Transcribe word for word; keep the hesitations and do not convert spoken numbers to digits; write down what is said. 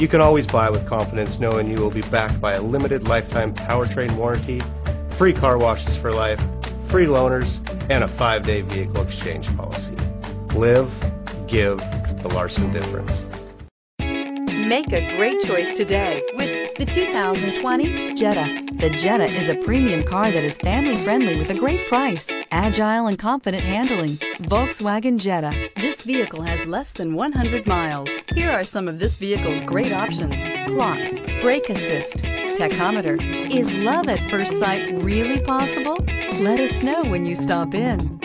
You can always buy with confidence knowing you will be backed by a limited lifetime powertrain warranty, free car washes for life, free loaners, and a five-day vehicle exchange policy. Live, give, the Larson difference. Make a great choice today with the two thousand twenty Jetta. The Jetta is a premium car that is family-friendly with a great price, agile and confident handling. Volkswagen Jetta. This vehicle has less than one hundred miles. Here are some of this vehicle's great options. Clock, brake assist, tachometer. Is love at first sight really possible? Let us know when you stop in.